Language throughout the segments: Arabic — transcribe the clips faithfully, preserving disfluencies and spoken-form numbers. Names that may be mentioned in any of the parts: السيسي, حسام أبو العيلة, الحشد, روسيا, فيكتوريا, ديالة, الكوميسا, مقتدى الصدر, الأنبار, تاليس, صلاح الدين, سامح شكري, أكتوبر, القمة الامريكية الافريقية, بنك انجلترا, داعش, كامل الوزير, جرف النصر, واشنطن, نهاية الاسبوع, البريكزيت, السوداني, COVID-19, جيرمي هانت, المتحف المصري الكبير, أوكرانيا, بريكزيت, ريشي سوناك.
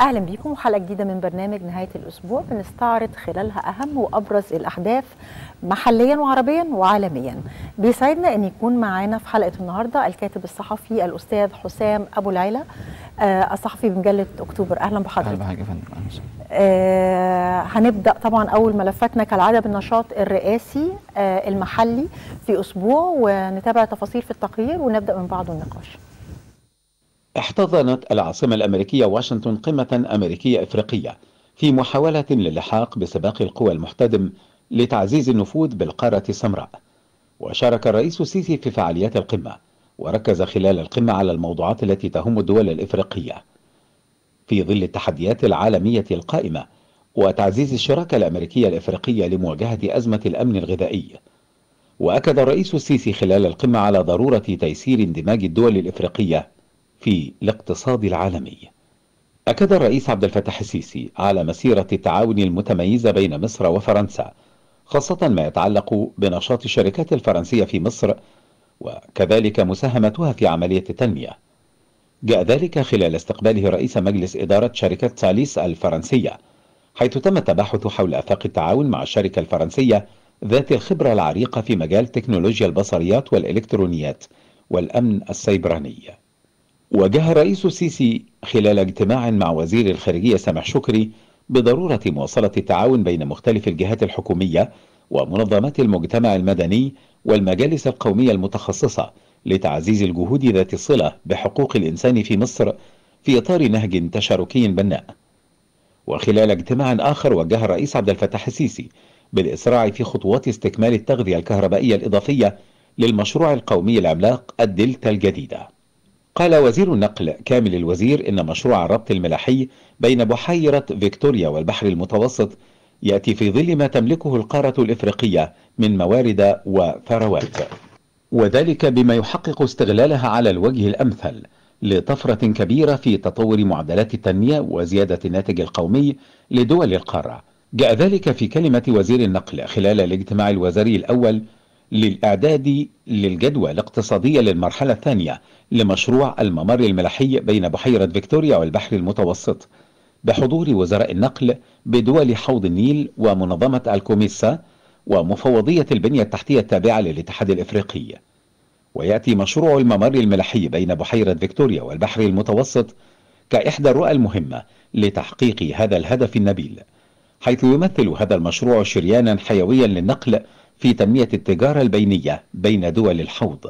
اهلا بيكم وحلقه جديده من برنامج نهايه الاسبوع بنستعرض خلالها اهم وابرز الاحداث محليا وعربيا وعالميا. بيسعدنا ان يكون معانا في حلقه النهارده الكاتب الصحفي الاستاذ حسام ابو العيلة آه الصحفي بمجله اكتوبر. اهلا بحضرتك. اهلا بحضرتك يا فندم. آه هنبدا طبعا اول ملفاتنا كالعاده بالنشاط الرئاسي آه المحلي في اسبوع، ونتابع تفاصيل في التقرير ونبدا من بعده النقاش. احتضنت العاصمة الأمريكية واشنطن قمة أمريكية إفريقية في محاولة للحاق بسباق القوى المحتدم لتعزيز النفوذ بالقارة السمراء. وشارك الرئيس السيسي في فعاليات القمة، وركز خلال القمة على الموضوعات التي تهم الدول الإفريقية في ظل التحديات العالمية القائمة وتعزيز الشراكة الأمريكية الإفريقية لمواجهة أزمة الأمن الغذائي. وأكد الرئيس السيسي خلال القمة على ضرورة تيسير اندماج الدول الإفريقية في الاقتصاد العالمي. أكد الرئيس عبد الفتاح السيسي على مسيرة التعاون المتميزة بين مصر وفرنسا، خاصة ما يتعلق بنشاط الشركات الفرنسية في مصر وكذلك مساهمتها في عملية التنمية. جاء ذلك خلال استقباله رئيس مجلس إدارة شركة تاليس الفرنسية، حيث تم التباحث حول آفاق التعاون مع الشركة الفرنسية ذات الخبرة العريقة في مجال تكنولوجيا البصريات والإلكترونيات والأمن السيبراني. وجه الرئيس السيسي خلال اجتماع مع وزير الخارجية سامح شكري بضرورة مواصلة التعاون بين مختلف الجهات الحكومية ومنظمات المجتمع المدني والمجالس القومية المتخصصة لتعزيز الجهود ذات الصلة بحقوق الإنسان في مصر في إطار نهج تشاركي بناء. وخلال اجتماع آخر وجه الرئيس عبد الفتاح السيسي بالإسراع في خطوات استكمال التغذية الكهربائية الإضافية للمشروع القومي العملاق الدلتا الجديدة. قال وزير النقل كامل الوزير إن مشروع الربط الملاحي بين بحيرة فيكتوريا والبحر المتوسط يأتي في ظل ما تملكه القارة الإفريقية من موارد وثروات، وذلك بما يحقق استغلالها على الوجه الأمثل لطفرة كبيرة في تطور معدلات التنمية وزيادة الناتج القومي لدول القارة. جاء ذلك في كلمة وزير النقل خلال الاجتماع الوزاري الأول للإعداد للجدوى الاقتصادية للمرحلة الثانية لمشروع الممر الملاحي بين بحيرة فيكتوريا والبحر المتوسط بحضور وزراء النقل بدول حوض النيل ومنظمة الكوميسا ومفوضية البنية التحتية التابعة للاتحاد الإفريقي. ويأتي مشروع الممر الملاحي بين بحيرة فيكتوريا والبحر المتوسط كإحدى الرؤى المهمة لتحقيق هذا الهدف النبيل، حيث يمثل هذا المشروع شريانا حيويا للنقل في تنمية التجارة البينية بين دول الحوض.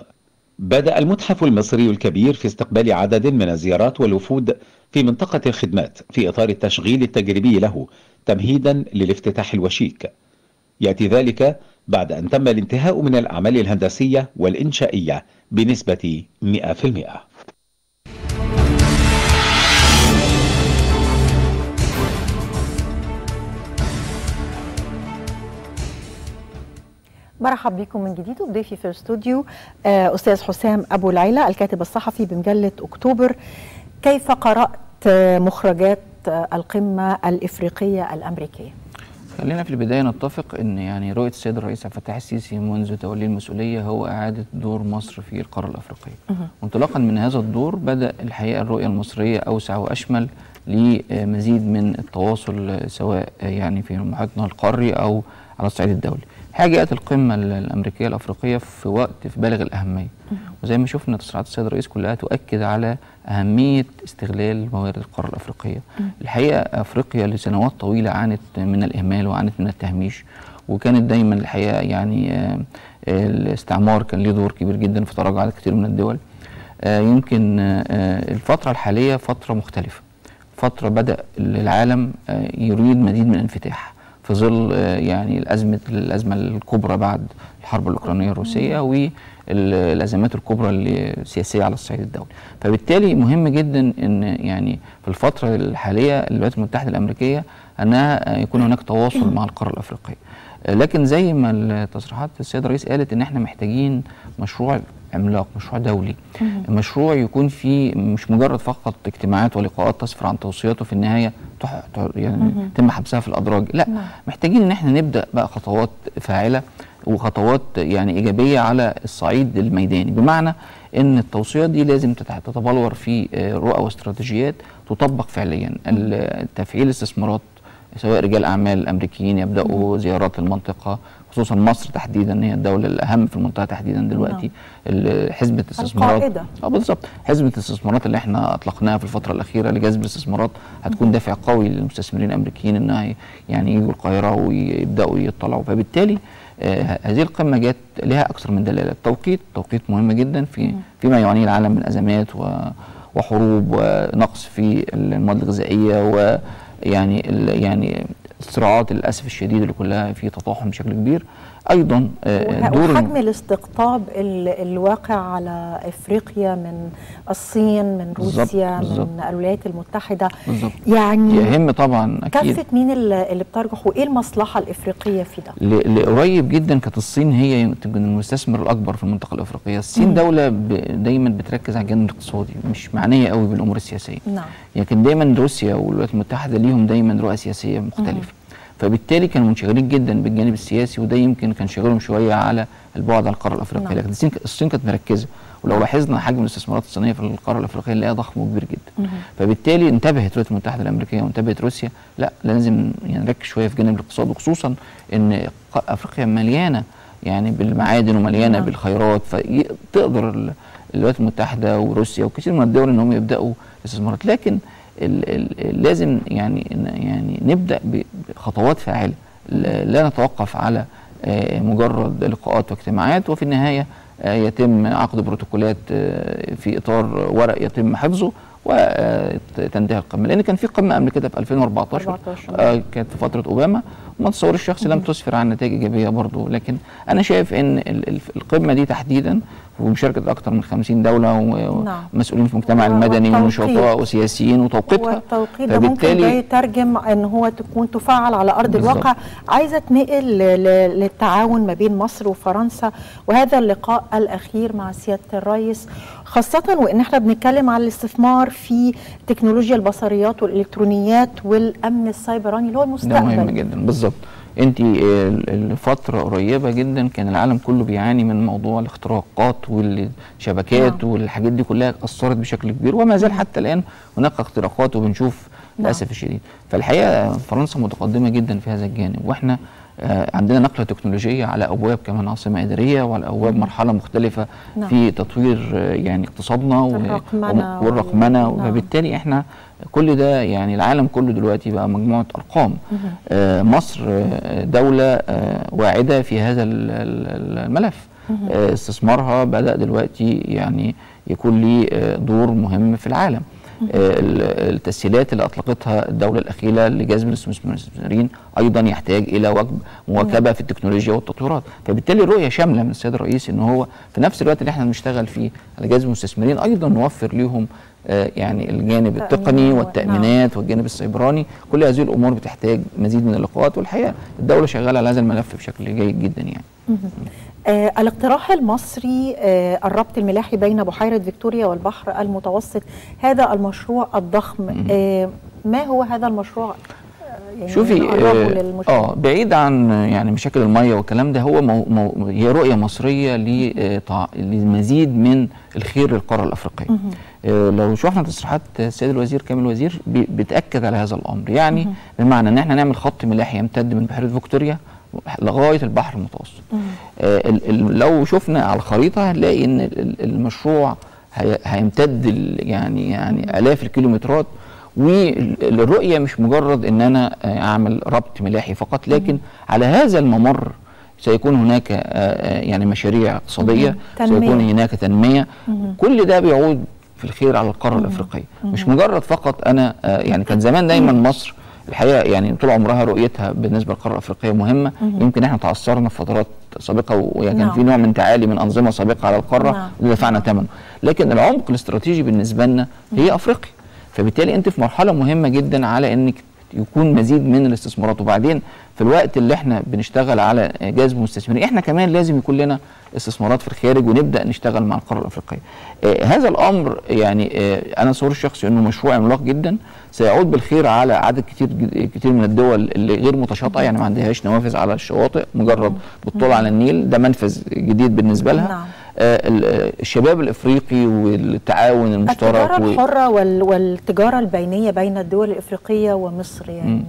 بدأ المتحف المصري الكبير في استقبال عدد من الزيارات والوفود في منطقة الخدمات في إطار التشغيل التجريبي له تمهيدا للافتتاح الوشيك. يأتي ذلك بعد أن تم الانتهاء من الأعمال الهندسية والإنشائية بنسبة مئة بالمئة. مرحب بكم من جديد وبضيفي في الاستوديو استاذ حسام ابو العيلة الكاتب الصحفي بمجله اكتوبر. كيف قرات مخرجات القمه الافريقيه الامريكيه؟ خلينا في البدايه نتفق ان يعني رؤيه السيد الرئيس عبد الفتاح السيسي منذ توليه المسؤوليه هو اعاده دور مصر في القاره الافريقيه، وانطلاقا من هذا الدور بدا الحقيقه الرؤيه المصريه اوسع واشمل لمزيد من التواصل سواء يعني في محيطنا القاري او على الصعيد الدولي. حاجة القمة الأمريكية الأفريقية في وقت في بالغ الأهمية، وزي ما شفنا تصريحات السيد الرئيس كلها تؤكد على أهمية استغلال موارد القارة الأفريقية. الحقيقة أفريقيا لسنوات طويلة عانت من الإهمال وعانت من التهميش، وكانت دايما الحقيقة يعني الاستعمار كان له دور كبير جدا في تراجع عدد كتير من الدول. يمكن الفترة الحالية فترة مختلفة، فترة بدأ العالم يريد مزيد من الانفتاح في ظل يعني الازمه الازمه الكبرى بعد الحرب الاوكرانيه الروسيه والازمات الكبرى السياسيه على الصعيد الدولي. فبالتالي مهم جدا ان يعني في الفتره الحاليه الولايات المتحده الامريكيه انها يكون هناك تواصل مع القاره الافريقيه. لكن زي ما تصريحات السيد الرئيس قالت ان احنا محتاجين مشروع عملاق، مشروع دولي، مشروع يكون فيه مش مجرد فقط اجتماعات ولقاءات تسفر عن توصيات وفي النهايه تح... يعني تم حبسها في الادراج، لا محتاجين ان احنا نبدا بقى خطوات فاعله وخطوات يعني ايجابيه على الصعيد الميداني، بمعنى ان التوصيه دي لازم تتبلور في رؤى واستراتيجيات تطبق فعليا. تفعيل استثمارات، سواء رجال اعمال الامريكيين يبداوا زيارات المنطقه، خصوصا مصر تحديدا، هي الدوله الاهم في المنطقه تحديدا دلوقتي. حزب الاستثمارات اه بالظبط، حزب الاستثمارات اللي احنا اطلقناها في الفتره الاخيره لجذب الاستثمارات هتكون دافع قوي للمستثمرين الامريكيين انها يعني يجوا القاهره ويبداوا يطلعوا. فبالتالي آه هذه القمه جت لها اكثر من دلاله. التوقيت توقيت مهم جدا في فيما يعانيه العالم من ازمات وحروب ونقص في المواد الغذائيه و يعني يعني الصراعات للاسف الشديد اللي كلها في تطاحن بشكل كبير. ايضا دور وحجم الاستقطاب الواقع على افريقيا من الصين، من روسيا، بالزبط. من الولايات المتحده بالزبط. يعني يهم طبعا اكيد كافه مين اللي بترجح، وايه المصلحه الافريقيه في ده؟ لقريب جدا كانت الصين هي المستثمر الاكبر في المنطقه الافريقيه. الصين م. دوله دايما بتركز على الجانب الاقتصادي، مش معنيه قوي بالامور السياسيه. نعم. لكن دايما روسيا والولايات المتحده ليهم دايما رؤى سياسيه مختلفه. م. فبالتالي كانوا منشغلين جدا بالجانب السياسي، وده يمكن كان شغلهم شويه على البعد عن القاره الافريقيه. نعم. لكن الصين الصين كانت مركزه، ولو لاحظنا حجم الاستثمارات الصينيه في القاره الافريقيه نلاقيها ضخم وكبير جدا. فبالتالي انتبهت الولايات المتحده الامريكيه وانتبهت روسيا، لا لازم نركز شويه في جانب الاقتصاد، وخصوصا ان افريقيا مليانه يعني بالمعادن ومليانه نعم. بالخيرات، فتقدر الولايات المتحده وروسيا وكثير من الدول ان هم يبداوا استثمارات. لكن لازم يعني يعني نبدا بخطوات فاعله، لا نتوقف على مجرد لقاءات واجتماعات، وفي النهايه يتم عقد بروتوكولات في اطار ورق يتم حفظه وتنتهي القمه. لان كان في قمه قبل كده في ألفين وأربعتاشر كانت في فتره اوباما، وما تصور الشخصي لم تسفر عن نتائج ايجابيه برضه. لكن انا شايف ان القمه دي تحديدا ومشاركه اكثر من خمسين دوله ومسؤولين في المجتمع المدني ونشطاء وسياسيين وتوقيتها، والتوقيت ده ممكن ده يترجم ان هو تكون تفعل على ارض الواقع. عايزه اتنقل للتعاون ما بين مصر وفرنسا وهذا اللقاء الاخير مع سياده الرئيس، خاصه وان احنا بنتكلم على الاستثمار في تكنولوجيا البصريات والالكترونيات والامن السيبراني اللي هو المستقبل. ده مهم جدا بالظبط. انت الفتره قريبه جدا كان العالم كله بيعاني من موضوع الاختراقات والشبكات آه. والحاجات دي كلها اثرت بشكل كبير، وما زال حتى الان هناك اختراقات وبنشوف للاسف الشديد. فالحقيقه فرنسا متقدمه جدا في هذا الجانب، واحنا عندنا نقله تكنولوجيه على ابواب كمان عاصمه اداريه وعلى ابواب مرحله مختلفه نعم. في تطوير يعني اقتصادنا والرقمنه, والرقمنة نعم. وبالتالي احنا كل ده يعني العالم كله دلوقتي بقى مجموعه ارقام. آه مصر دوله آه واعده في هذا الملف. آه استثمارها بدا دلوقتي يعني يكون ليه دور مهم في العالم. التسهيلات اللي اطلقتها الدوله الاخيره لجذب المستثمرين ايضا يحتاج الى مواكبه في التكنولوجيا والتطويرات. فبالتالي رؤيه شامله من السيد الرئيس ان هو في نفس الوقت اللي احنا بنشتغل فيه على جذب المستثمرين ايضا نوفر لهم يعني الجانب التقني والتامينات والجانب السيبراني. كل هذه الامور بتحتاج مزيد من اللقاءات، والحقيقه الدوله شغاله على هذا الملف بشكل جيد جدا يعني. آه الاقتراح المصري آه الربط الملاحي بين بحيرة فيكتوريا والبحر المتوسط، هذا المشروع الضخم، آه ما هو هذا المشروع؟ يعني شوفي اه, آه بعيد عن يعني مشاكل الميه والكلام ده، هو مو مو هي رؤيه مصريه لمزيد من الخير للقاره الافريقيه. آه لو شفنا تصريحات السيد الوزير كامل الوزير بتاكد على هذا الامر، يعني بمعنى ان احنا نعمل خط ملاحي يمتد من بحيرة فيكتوريا لغايه البحر المتوسط. آه لو شفنا على الخريطه هنلاقي ان المشروع هيمتد يعني يعني الاف الكيلومترات. والرؤيه مش مجرد ان انا اعمل ربط ملاحي فقط، لكن على هذا الممر سيكون هناك يعني مشاريع اقتصاديه، سيكون هناك تنميه، كل ده بيعود في الخير على القاره الافريقيه. مش مجرد فقط انا يعني كان زمان دايما مصر الحقيقه يعني طول عمرها رؤيتها بالنسبه للقاره الافريقيه مهمه. يمكن احنا تعثرنا في فترات سابقه وكان نعم. في نوع من تعالي من انظمه سابقه على القاره نعم. اللي دفعنا ثمنه، لكن العمق الاستراتيجي بالنسبه لنا هي افريقيا. فبالتالي انت في مرحله مهمه جدا على انك يكون مزيد من الاستثمارات. وبعدين في الوقت اللي احنا بنشتغل على جذب مستثمرين، احنا كمان لازم يكون لنا استثمارات في الخارج ونبدا نشتغل مع القاره الافريقيه. آه هذا الامر يعني آه انا شعوري الشخصي انه مشروع عملاق جدا، سيعود بالخير على عدد كتير كتير من الدول اللي غير متشاطئه، يعني ما عندهاش نوافذ على الشواطئ، مجرد بتطل على النيل، ده منفذ جديد بالنسبه لها. الشباب الافريقي والتعاون المشترك، التجاره و... الحره والتجاره البينيه بين الدول الافريقيه ومصر، يعني م.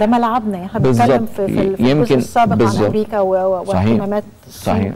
ده ملعبنا، يعني احنا بنتكلم في, في الجزء السابق بالزبط. عن امريكا واهتمامات الصين، صحيح.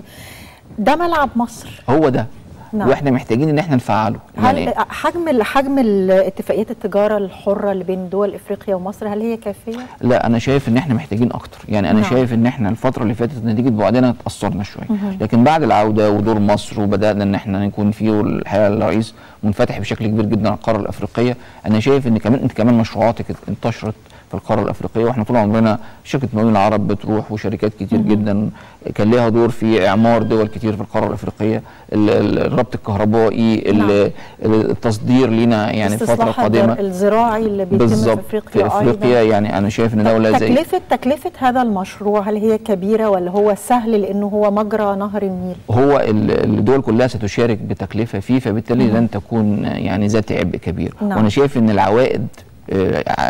ده ملعب مصر، هو ده. نعم. واحنا محتاجين ان احنا نفعله. هل يعني حجم حجم اتفاقيات التجاره الحره اللي بين دول افريقيا ومصر هل هي كافيه؟ لا، انا شايف ان احنا محتاجين اكتر، يعني انا نعم. شايف ان احنا الفتره اللي فاتت نتيجه بعدنا اتاثرنا شويه، لكن بعد العوده ودور مصر وبدانا ان احنا نكون فيه الحقيقه الرئيس منفتح بشكل كبير جدا على القاره الافريقيه، انا شايف ان كمان انت كمان مشروعاتك انتشرت في القاره الافريقيه، واحنا طول عمرنا شركه مولين العرب بتروح وشركات كتير مم. جدا كان ليها دور في اعمار دول كتير في القاره الافريقيه، الربط الكهربائي، نعم. التصدير لينا يعني الفتره القادمه، الزراعي اللي بيتم في افريقيا، في افريقيا يعني انا شايف ان دوله زي تكلفه تكلفه هذا المشروع هل هي كبيره ولا هو سهل لانه هو مجرى نهر النيل؟ هو الدول كلها ستشارك بتكلفه فيه، فبالتالي مم. لن تكون يعني ذات عبء كبير، نعم. وانا شايف ان العوائد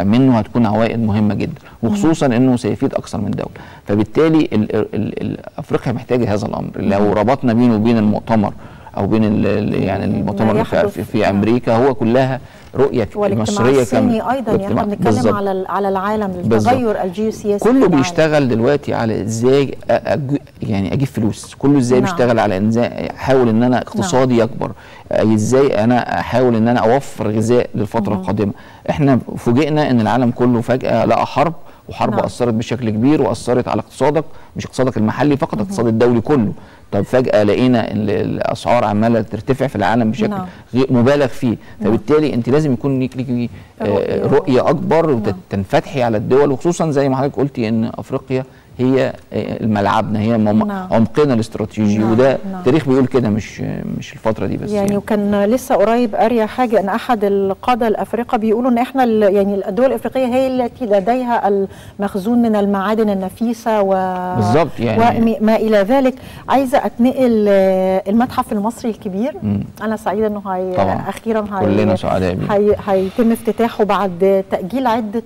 منه هتكون عوائد مهمه جدا، وخصوصا انه سيفيد اكثر من دوله، فبالتالي ال ال ال افريقيا محتاجه هذا الامر. لو ربطنا بينه وبين المؤتمر او بين يعني المؤتمر في, في, في امريكا، هو كلها رؤيه مصريه كامله. ايضا يعني احنا بنتكلم على على العالم، التغير الجيوسياسي كله بيشتغل دلوقتي على ازاي أج... يعني اجيب فلوس، كله ازاي بيشتغل على ازاي احاول ان انا اقتصادي نعم. يكبر، ازاي انا احاول ان انا اوفر غذاء للفتره مم. القادمه. احنا فوجئنا ان العالم كله فجاه لقى حرب، وحرب نعم. اثرت بشكل كبير واثرت على اقتصادك، مش اقتصادك المحلي فقط، الاقتصاد الدولي كله. طب فجأة لقينا ان الاسعار عماله ترتفع في العالم بشكل نعم. غير مبالغ فيه، فبالتالي انت لازم يكون ليك ليك آه رؤيه اكبر وتنفتحي على الدول، وخصوصا زي ما حضرتك قلتي ان افريقيا هي ملعبنا، هي عمقنا الاستراتيجي، نعم. وده التاريخ بيقول كده، مش مش الفتره دي بس يعني, يعني. وكان لسه قريب قاريه حاجه ان احد القاده الافارقه بيقولوا ان احنا يعني الدول الافريقيه هي التي لديها المخزون من المعادن النفيسه و بالظبط يعني وما الى ذلك. عايزه اتنقل المتحف المصري الكبير، م. انا سعيده انه هي اخيرا هي كلنا سعداء بيه، هيتم افتتاحه بعد تاجيل عده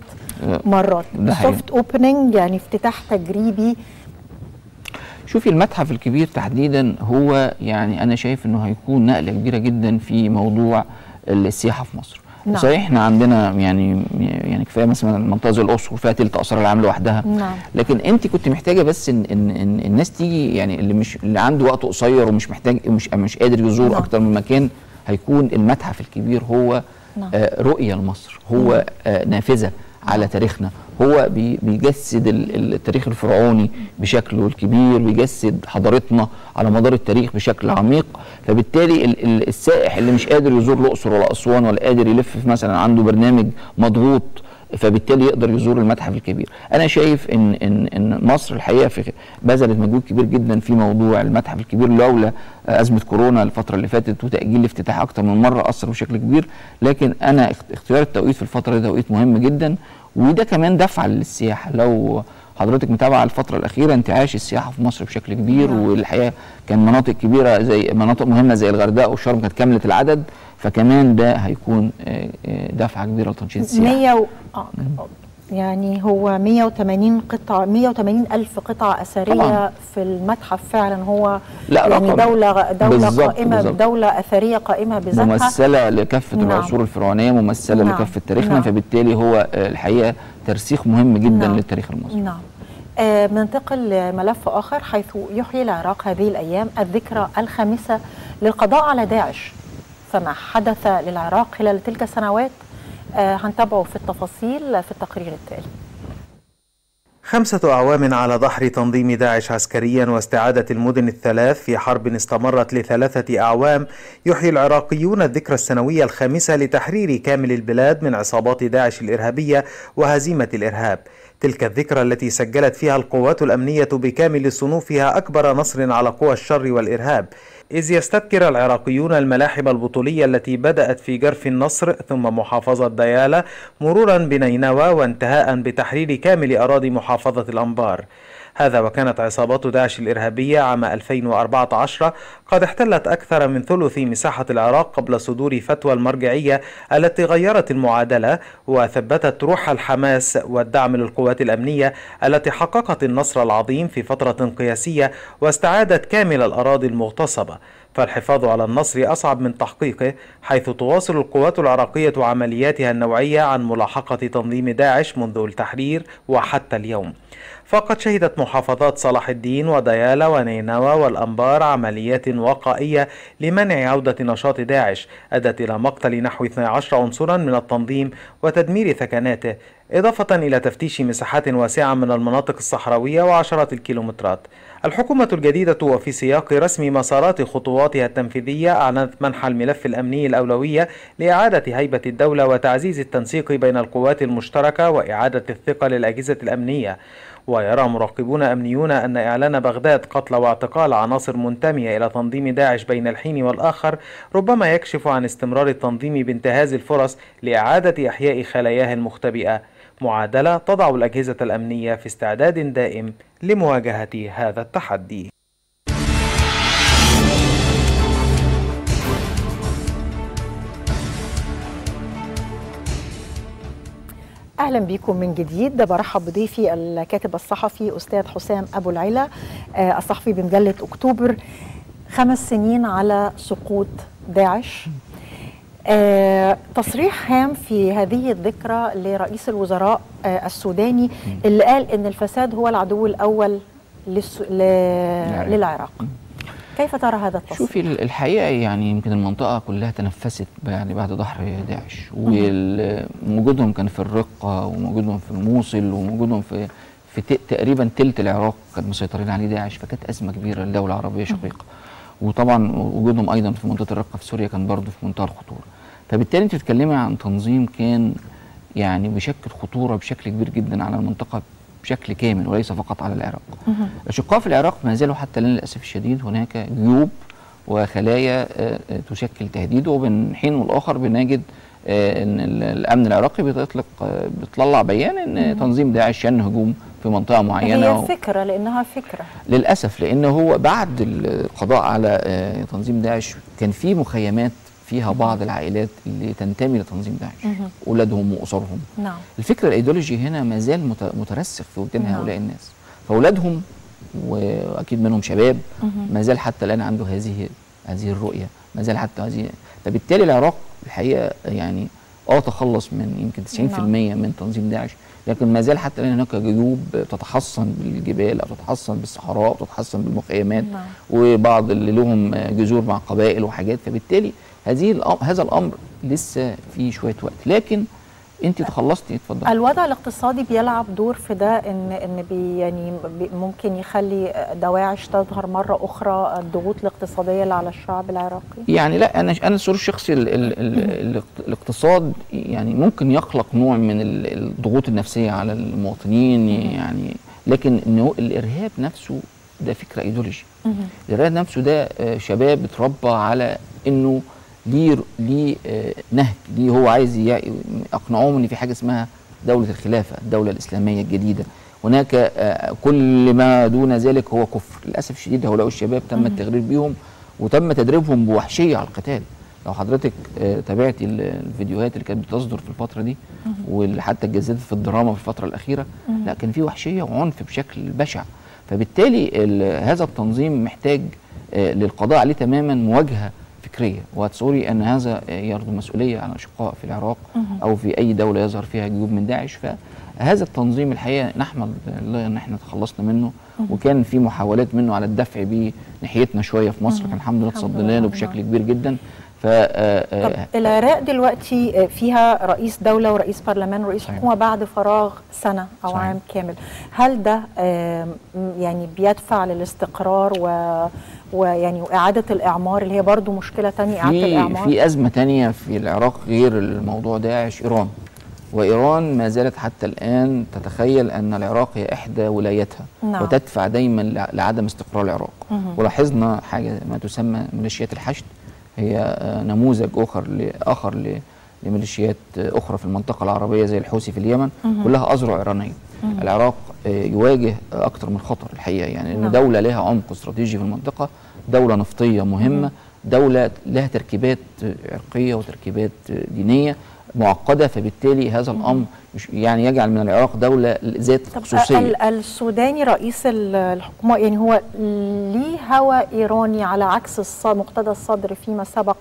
مرات، سوفت اوبننج يعني افتتاح تجريبي. شوفي المتحف الكبير تحديدا هو يعني انا شايف انه هيكون نقله كبيره جدا في موضوع السياحه في مصر، نعم. صحيح احنا عندنا يعني يعني كفايه مثلا منطقه زي الأقصر فيها ثلث اسرار العالم لوحدها، نعم. لكن انت كنت محتاجه بس ان, إن, إن الناس تيجي، يعني اللي مش اللي عنده وقت قصير ومش محتاج مش مش قادر يزور نعم. اكتر من مكان، هيكون المتحف الكبير هو نعم. آه رؤيه لمصر، هو آه نافذه على تاريخنا، هو بيجسد التاريخ الفرعوني بشكله الكبير، بيجسد حضارتنا على مدار التاريخ بشكل عميق، فبالتالي السائح اللي مش قادر يزور الأقصر ولا أسوان ولا قادر يلف مثلا عنده برنامج مضغوط، فبالتالي يقدر يزور المتحف الكبير. انا شايف ان ان ان مصر الحقيقه بذلت مجهود كبير جدا في موضوع المتحف الكبير، لولا ازمه كورونا الفتره اللي فاتت وتاجيل الافتتاح اكتر من مره اثر بشكل كبير، لكن انا اختيار التوقيت في الفتره دي توقيت مهم جدا، وده كمان دفعه للسياحه. لو حضرتك متابعه الفتره الاخيره انتعاش السياحه في مصر بشكل كبير، والحقيقه كان مناطق كبيره زي مناطق مهمه زي الغردقه والشرم كانت كامله العدد، فكمان ده هيكون دفعه كبيره لتنشيط السياحه. مية و... يعني هو مية وتمانين قطعه، مية وتمانين ألف قطعه اثريه طبعًا. في المتحف فعلا هو لا يعني رقم. دوله دوله بالزبط قائمه بالزبط. دوله اثريه قائمه بذاتها، ممثله لكافه نعم. العصور الفرعونيه، ممثله نعم. لكافه تاريخنا، نعم. فبالتالي هو الحقيقه ترسيخ مهم جدا نعم. للتاريخ المصري. نعم. بننتقل آه لملف اخر، حيث يحيي العراق هذه الايام الذكرى الخامسه للقضاء على داعش، فما حدث للعراق خلال تلك السنوات آه هنتابعه في التفاصيل في التقرير التالي. خمسة أعوام على ظهر تنظيم داعش عسكريا واستعادة المدن الثلاث في حرب استمرت لثلاثة أعوام، يحيي العراقيون الذكرى السنوية الخامسة لتحرير كامل البلاد من عصابات داعش الإرهابية وهزيمة الإرهاب. تلك الذكرى التي سجلت فيها القوات الأمنية بكامل صنوفها أكبر نصر على قوى الشر والإرهاب، إذ يستذكر العراقيون الملاحم البطولية التي بدأت في جرف النصر ثم محافظة ديالة مرورا بنينوى وانتهاء بتحرير كامل أراضي محافظة الأنبار. هذا وكانت عصابات داعش الإرهابية عام ألفين وأربعة عشر قد احتلت أكثر من ثلث مساحة العراق قبل صدور فتوى المرجعية التي غيرت المعادلة وثبتت روح الحماس والدعم للقوات الأمنية التي حققت النصر العظيم في فترة قياسية واستعادت كامل الأراضي المغتصبة. فالحفاظ على النصر أصعب من تحقيقه، حيث تواصل القوات العراقية عملياتها النوعية عن ملاحقة تنظيم داعش منذ التحرير وحتى اليوم. فقد شهدت محافظات صلاح الدين وديالة ونينوى والأنبار عمليات وقائية لمنع عودة نشاط داعش أدت إلى مقتل نحو اثني عشر عنصرا من التنظيم وتدمير ثكناته، إضافة إلى تفتيش مساحات واسعة من المناطق الصحراوية وعشرات الكيلومترات. الحكومة الجديدة وفي سياق رسم مسارات خطواتها التنفيذية أعلنت منح الملف الأمني الأولوية لإعادة هيبة الدولة وتعزيز التنسيق بين القوات المشتركة وإعادة الثقة للأجهزة الأمنية. ويرى مراقبون أمنيون أن إعلان بغداد قتل واعتقال عناصر منتمية إلى تنظيم داعش بين الحين والآخر ربما يكشف عن استمرار التنظيم بانتهاز الفرص لإعادة إحياء خلاياه المختبئة، معادلة تضع الأجهزة الأمنية في استعداد دائم لمواجهة هذا التحدي. أهلا بكم من جديد. برحب بضيفي الكاتب الصحفي أستاذ حسام أبو العيلة الصحفي بمجلة أكتوبر. خمس سنين على سقوط داعش، تصريح هام في هذه الذكرى لرئيس الوزراء السوداني اللي قال إن الفساد هو العدو الأول للعراق، كيف ترى هذا التصريح؟ شوفي الحقيقة يعني يمكن المنطقة كلها تنفست يعني بعد ظهر داعش، ووجودهم كان في الرقة وموجودهم في الموصل وموجودهم في في تقريبا ثلث العراق كانوا مسيطرين عليه داعش، فكانت أزمة كبيرة للدولة العربية شقيقة، وطبعا وجودهم أيضا في منطقة الرقة في سوريا كان برضه في منتهى الخطورة. فبالتالي انت بتتكلمي عن تنظيم كان يعني بيشكل خطوره بشكل كبير جدا على المنطقه بشكل كامل وليس فقط على العراق. اشقاء في العراق ما زالوا حتى للاسف الشديد هناك جيوب وخلايا تشكل تهديد، ومن حين والاخر بنجد ان الامن العراقي بيطلق بيطلع بيان ان تنظيم داعش شن هجوم في منطقه معينه. هي فكره لانها فكره للاسف، لان هو بعد القضاء على تنظيم داعش كان في مخيمات فيها بعض العائلات اللي تنتمي لتنظيم داعش، اولادهم واسرهم. نعم. الفكر الايديولوجي هنا ما زال مترسخ في ودان هؤلاء الناس، فاولادهم واكيد منهم شباب ما زال حتى الان عنده هذه هذه الرؤيه، ما زال حتى هذه. فبالتالي العراق الحقيقه يعني اه تخلص من يمكن تسعين بالمئة من تنظيم داعش، لكن ما زال حتى الان هناك جيوب تتحصن بالجبال او تتحصن بالصحراء او تتحصن بالمخيمات. نعم. وبعض اللي لهم جذور مع قبائل وحاجات، فبالتالي هذه هذا الامر لسه في شويه وقت، لكن انت تخلصتي. اتفضلي. الوضع الاقتصادي بيلعب دور في ده، ان ان بي يعني بي ممكن يخلي دواعش تظهر مره اخرى الضغوط الاقتصاديه اللي على الشعب العراقي. يعني لا انا انا السرور الشخصي ال ال ال الاقتصاد يعني ممكن يخلق نوع من الضغوط النفسيه على المواطنين يعني، لكن انه الارهاب نفسه ده فكره ايديولوجي. الارهاب نفسه ده شباب اتربى على انه ليه ليه نهج، ليه هو عايز اقنعوهم ان في حاجه اسمها دوله الخلافه، الدوله الاسلاميه الجديده، هناك كل ما دون ذلك هو كفر. للاسف الشديد هؤلاء الشباب تم التغرير بيهم وتم تدريبهم بوحشيه على القتال. لو حضرتك تابعت الفيديوهات اللي كانت بتصدر في الفتره دي وحتى اتجزأت في الدراما في الفتره الاخيره، لا كان في وحشيه وعنف بشكل بشع. فبالتالي هذا التنظيم محتاج للقضاء عليه تماما، مواجهه فكريه، واتصوري ان هذا يرضي مسؤوليه على اشقاء في العراق او في اي دوله يظهر فيها جيوب من داعش. فهذا التنظيم الحقيقه نحمد الله ان احنا تخلصنا منه، وكان في محاولات منه على الدفع بيه ناحيتنا شويه في مصر، كان الحمد لله تصدينا له بشكل كبير جدا. ف العراق دلوقتي فيها رئيس دوله ورئيس برلمان ورئيس حكومه بعد فراغ سنه او صحيح. عام كامل، هل ده يعني بيدفع للاستقرار و ويعني وإعادة الإعمار اللي هي برضو مشكلة تانية؟ إعادة الإعمار في أزمة تانية في العراق غير الموضوع داعش، إيران. وإيران ما زالت حتى الآن تتخيل أن العراق هي إحدى ولايتها. نعم. وتدفع دايما لعدم استقرار العراق. مه. ولاحظنا حاجة ما تسمى ميليشيات الحشد، هي نموذج آخر لآخر لميليشيات أخرى في المنطقة العربية زي الحوثي في اليمن، مه. كلها أذرع إيرانية. العراق يواجه اكتر من خطر الحقيقه، يعني انه دوله لها عمق استراتيجي في المنطقه، دوله نفطيه مهمه، دوله لها تركيبات عرقيه وتركيبات دينيه معقده، فبالتالي هذا الامر يعني يجعل من العراق دوله ذات خصوصيه. السوداني رئيس الحكومه يعني هو ليه هوى ايراني على عكس مقتدى الصدر فيما سبق،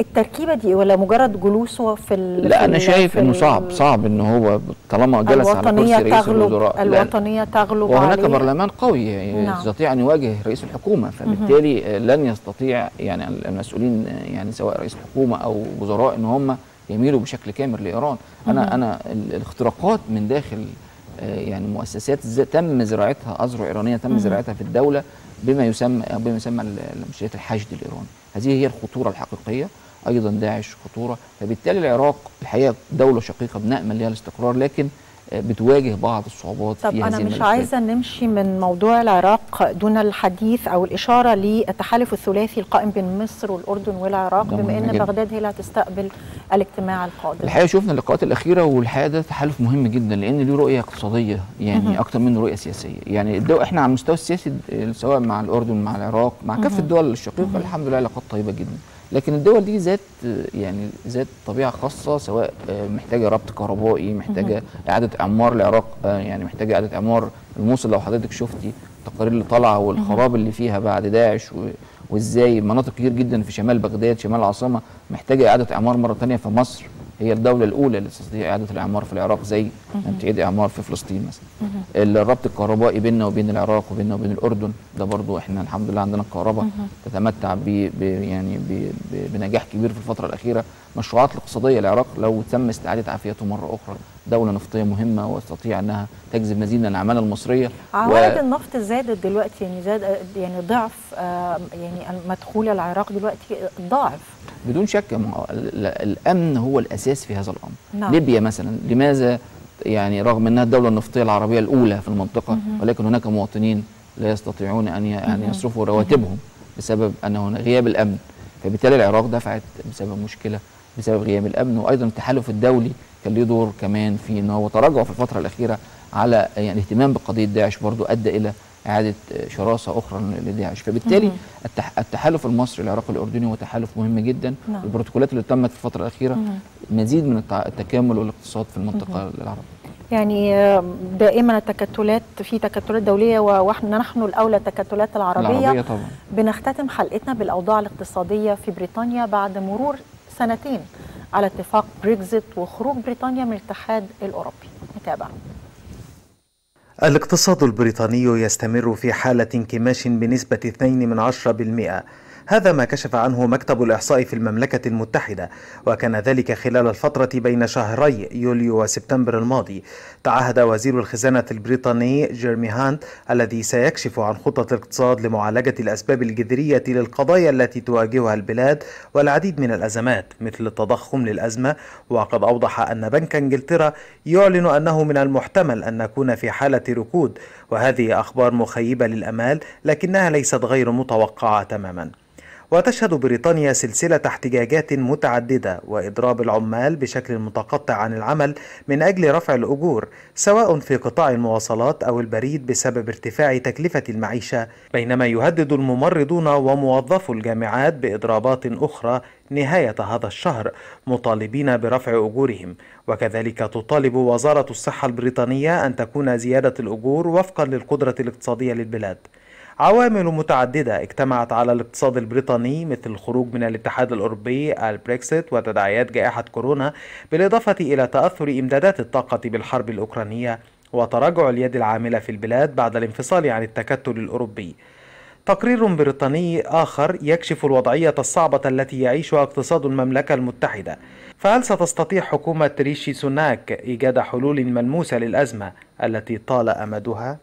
التركيبه دي ولا مجرد جلوسه في ال لا في انا شايف انه صعب صعب ان هو طالما جلس على كرسي رئيس الوزراء الوطنيه تغلب عليه، وهناك برلمان قوي يستطيع ان يواجه رئيس الحكومه، فبالتالي لن يستطيع يعني المسؤولين يعني سواء رئيس الحكومه او وزراء ان هم يميلوا بشكل كامل لايران. انا انا الاختراقات من داخل يعني مؤسسات تم زراعتها، اذرع ايرانيه تم زراعتها في الدوله بما يسمى بما يسمى مشيات الحشد الايراني. هذه هي الخطوره الحقيقيه، ايضا داعش خطوره، فبالتالي العراق الحقيقه دوله شقيقه بنأمل لها الاستقرار، لكن بتواجه بعض الصعوبات في هذه المشكله. طب انا مش عايزه نمشي من موضوع العراق دون الحديث او الاشاره للتحالف الثلاثي القائم بين مصر والاردن والعراق، بما ان بغداد هي اللي هتستقبل الاجتماع القادم. الحقيقه شفنا اللقاءات الاخيره، والحقيقه ده تحالف مهم جدا لان له رؤيه اقتصاديه يعني اكتر منه رؤيه سياسيه، يعني احنا على المستوى السياسي سواء مع الاردن مع العراق مع كافه الدول الشقيقه الحمد لله علاقات طيبه جدا، لكن الدول دي ذات يعني ذات طبيعه خاصه، سواء محتاجه ربط كهربائي، محتاجه اعاده اعمار، العراق يعني محتاجه اعاده اعمار الموصل. لو حضرتك شفتي التقارير اللي طالعه والخراب اللي فيها بعد داعش وازاي مناطق كتير جدا في شمال بغداد شمال العاصمه محتاجه اعاده اعمار مره ثانيه، فمصر هي الدوله الاولى اللي تستطيع اعاده الاعمار في العراق زي ما بتعيد اعمار في فلسطين مثلا. الربط الكهربائي بيننا وبين العراق وبيننا وبين الاردن ده برضو احنا الحمد لله عندنا الكهرباء تتمتع ب يعني ب بنجاح كبير في الفتره الاخيره. مشروعات الاقتصاديه العراق لو تم استعاده عافيته مره اخرى دوله نفطيه مهمه وتستطيع انها تجذب مزيد من الاعمال المصريه. عوائد و... النفط زادت دلوقتي، يعني زاد يعني ضعف يعني مدخول العراق دلوقتي ضعف بدون شك. الامن هو الاساس في هذا الامر. نعم. ليبيا مثلا لماذا يعني رغم انها الدوله النفطيه العربيه الاولى في المنطقه مه. ولكن هناك مواطنين لا يستطيعون ان ان يصرفوا رواتبهم بسبب انه غياب الامن، فبالتالي العراق دفعت بسبب مشكله بسبب غياب الامن. وايضا التحالف الدولي كان له دور كمان في ان هو تراجع في الفتره الاخيره على يعني الاهتمام بقضيه داعش، برضو ادى الى اعاده شراسه اخرى لداعش، فبالتالي التحالف المصري العراقي الاردني هو تحالف مهم جدا. نعم. البروتوكولات اللي تمت في الفتره الاخيره مم. مزيد من التكامل والاقتصاد في المنطقه مم. العربيه. يعني دائما التكتلات في تكتلات دوليه ونحن الاولى التكتلات العربيه, العربية طبعا. بنختتم حلقتنا بالاوضاع الاقتصاديه في بريطانيا بعد مرور سنتين على اتفاق بريكزيت وخروج بريطانيا من الاتحاد الأوروبي. نتابع. الاقتصاد البريطاني يستمر في حالة انكماش بنسبة اثنين من عشرة بالمئة، هذا ما كشف عنه مكتب الإحصاء في المملكة المتحدة، وكان ذلك خلال الفترة بين شهري يوليو وسبتمبر الماضي. تعهد وزير الخزانة البريطاني جيرمي هانت الذي سيكشف عن خطط الاقتصاد لمعالجة الأسباب الجذرية للقضايا التي تواجهها البلاد والعديد من الأزمات مثل التضخم للأزمة، وقد أوضح أن بنك انجلترا يعلن أنه من المحتمل أن نكون في حالة ركود، وهذه أخبار مخيبة للأمال لكنها ليست غير متوقعة تماما. وتشهد بريطانيا سلسلة احتجاجات متعددة وإضراب العمال بشكل متقطع عن العمل من أجل رفع الأجور، سواء في قطاع المواصلات أو البريد بسبب ارتفاع تكلفة المعيشة، بينما يهدد الممرضون وموظفو الجامعات بإضرابات أخرى نهاية هذا الشهر مطالبين برفع أجورهم. وكذلك تطالب وزارة الصحة البريطانية أن تكون زيادة الأجور وفقا للقدرة الاقتصادية للبلاد. عوامل متعددة اجتمعت على الاقتصاد البريطاني مثل الخروج من الاتحاد الأوروبي البريكسيت وتداعيات جائحة كورونا، بالإضافة إلى تأثر إمدادات الطاقة بالحرب الأوكرانية وتراجع اليد العاملة في البلاد بعد الانفصال عن التكتل الأوروبي. تقرير بريطاني آخر يكشف الوضعية الصعبة التي يعيشها اقتصاد المملكة المتحدة، فهل ستستطيع حكومة ريشي سوناك إيجاد حلول ملموسة للأزمة التي طال أمدها؟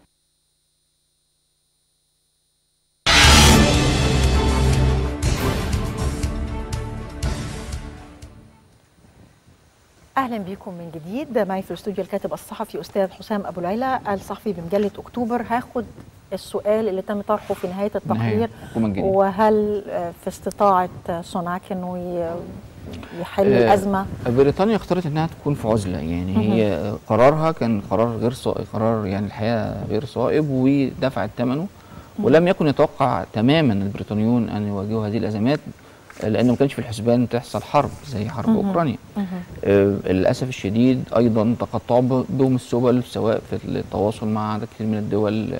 اهلا بكم من جديد. معي في الاستوديو الكاتب الصحفي استاذ حسام ابو العيلة الصحفي بمجله اكتوبر. هاخد السؤال اللي تم طرحه في نهايه التقرير، وهل في استطاعه سوناك انه يحل آه الأزمة؟ بريطانيا اختارت أنها تكون في عزلة، يعني مهم. هي قرارها كان قرار غير صائب، قرار يعني الحقيقة غير صائب ودفعت ثمنه، ولم يكن يتوقع تماما البريطانيون أن يواجهوا هذه الأزمات، لأنه ما كانش في الحسبان تحصل حرب زي حرب مهم. أوكرانيا. مهم. آه للأسف الشديد أيضا تقطع بهم السبل، سواء في التواصل مع عدد كثير من الدول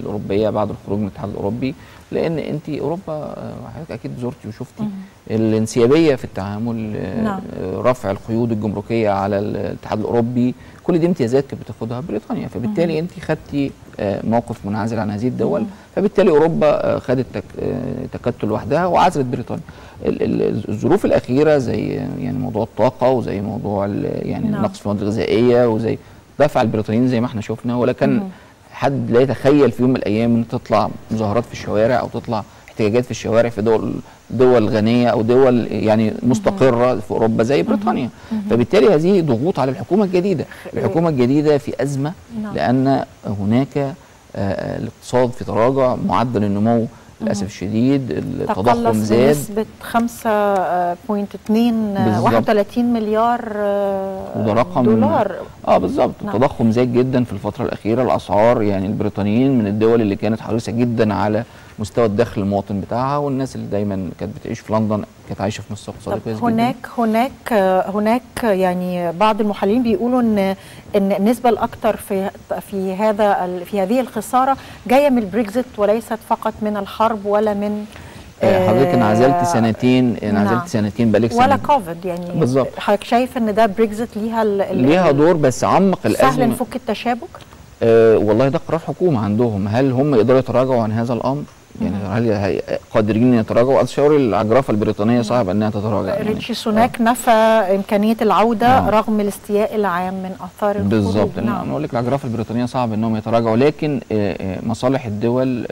الأوروبية بعد الخروج من الاتحاد الأوروبي، لأن أنت أوروبا حضرتك أكيد زرتي وشفتي الانسيابية في التعامل، نعم. رفع القيود الجمركية على الاتحاد الأوروبي، كل دي امتيازات كانت بتاخدها بريطانيا، فبالتالي أنت خدتي موقف منعزل عن هذه الدول، فبالتالي أوروبا خدت تكتل لوحدها وعزلت بريطانيا. الظروف الأخيرة زي يعني موضوع الطاقة، وزي موضوع يعني نعم. نقص المواد الغذائية، وزي دفع البريطانيين زي ما احنا شفنا، ولكن حد لا يتخيل في يوم من الايام ان تطلع مظاهرات في الشوارع او تطلع احتجاجات في الشوارع في دول دول غنيه او دول يعني مستقره في اوروبا زي بريطانيا. فبالتالي هذه ضغوط على الحكومه الجديده، الحكومه الجديده في ازمه، لان هناك الاقتصاد في تراجع، معدل النمو للاسف الشديد التضخم زاد بنسبه خمسة فاصلة اثنين واحد وثلاثين مليار دولار. اه بالظبط، نعم. التضخم زاد جدا في الفتره الاخيره، الاسعار يعني البريطانيين من الدول اللي كانت حريصه جدا على مستوى الدخل المواطن بتاعها، والناس اللي دايما كانت بتعيش في لندن كانت عايشه في نص اقتصادي كويس جدا. هناك هناك هناك يعني بعض المحللين بيقولوا ان ان النسبه الاكثر في في هذا في هذه الخساره جايه من البريكزيت وليست فقط من الحرب ولا من حضرتك انعزلت سنتين انعزلت نعم. سنتين بقالك سنتين ولا كوفيد يعني بالظبط. حضرتك شايف ان ده بريكزيت ليها ليها دور، بس عمق الازمه. سهل نفك التشابك؟ أه والله ده قرار حكومه عندهم، هل هم يقدروا يتراجعوا عن هذا الامر؟ يعني هل قادرين يتراجعوا؟ شعور العجرفه البريطانيه صعب انها تتراجع. ريشي سوناك يعني. نفى امكانيه العوده آه. رغم الاستياء العام من اثار الخروج. بالظبط، انا بقول لك العجرفه البريطانيه صعب انهم يتراجعوا، لكن مصالح الدول،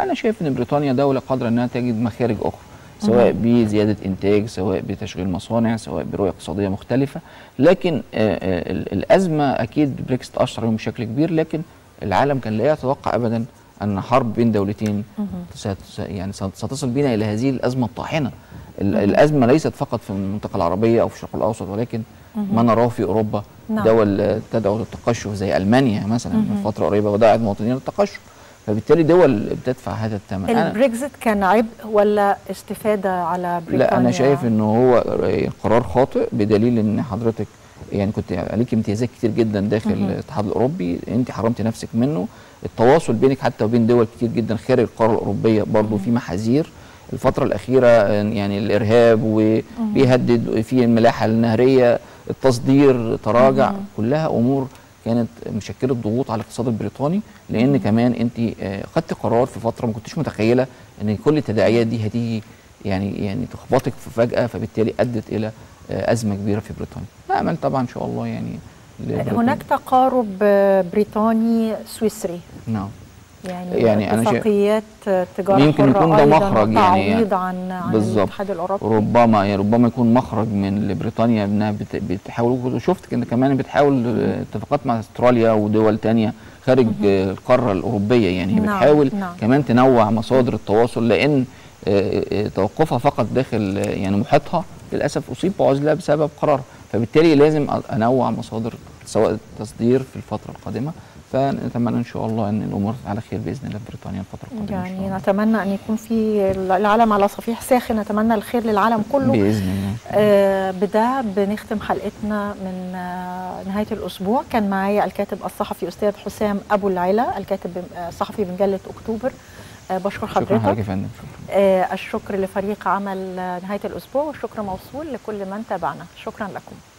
انا شايف ان بريطانيا دوله قادره انها تجد مخارج اخرى، سواء بزياده انتاج، سواء بتشغيل مصانع، سواء برؤيه اقتصاديه مختلفه، لكن الازمه اكيد بريكست اشهر عليهم بشكل كبير، لكن العالم كان لا يتوقع ابدا أن حرب بين دولتين يعني ستصل بنا إلى هذه الأزمة الطاحنة. الأزمة ليست فقط في المنطقة العربية أو في الشرق الأوسط، ولكن ما نراه في أوروبا، دول تدعو للتقشف زي ألمانيا مثلا من فترة قريبة ودعت مواطنين للتقشف، فبالتالي دول بتدفع هذا الثمن. البريكزيت كان عبء ولا استفادة على بريطانيا؟ لا، أنا شايف أنه هو قرار خاطئ، بدليل أن حضرتك يعني كنت عليك امتيازات كتير جدا داخل الاتحاد الأوروبي، أنت حرمت نفسك منه، التواصل بينك حتى وبين دول كتير جدا خارج القاره الاوروبيه برضه في محاذير، الفتره الاخيره يعني الارهاب وبيهدد في الملاحه النهريه، التصدير تراجع، كلها امور كانت مشكله ضغوط على الاقتصاد البريطاني، لان كمان انت خدت قرار في فتره ما كنتش متخيله ان كل التداعيات دي هتيجي يعني يعني تخبطك فجاه، فبالتالي ادت الى ازمه كبيره في بريطانيا. نامل طبعا ان شاء الله يعني هناك تقارب بريطاني سويسري، نعم يعني, يعني اتفاقيات تجاره يمكن يكون ده مخرج يعني, يعني عن, عن الاتحاد الاوروبي، ربما يعني ربما يكون مخرج من بريطانيا انها بتحاول، وشفت ان كمان بتحاول اتفاقات مع استراليا ودول ثانيه خارج القاره الاوروبيه، يعني هي نعم بتحاول نعم كمان تنوع مصادر التواصل، لان توقفها فقط داخل يعني محيطها للاسف اصيب بعزله بسبب قرارها، فبالتالي لازم انوع مصادر سواء التصدير في الفتره القادمه، فنتمنى ان شاء الله ان الامور على خير باذن الله في بريطانيا الفتره القادمه يعني إن شاء الله. نتمنى ان يكون في العالم على صفيح ساخن، نتمنى الخير للعالم كله باذن الله. آه بده بنختم حلقتنا من آه نهايه الاسبوع. كان معايا الكاتب الصحفي استاذ حسام ابو العيله، الكاتب الصحفي بمجله اكتوبر. آه بشكر حضرتك. شكرا حضرتك يا فندم. آه الشكر لفريق عمل نهايه الاسبوع، والشكر موصول لكل من تابعنا، شكرا لكم.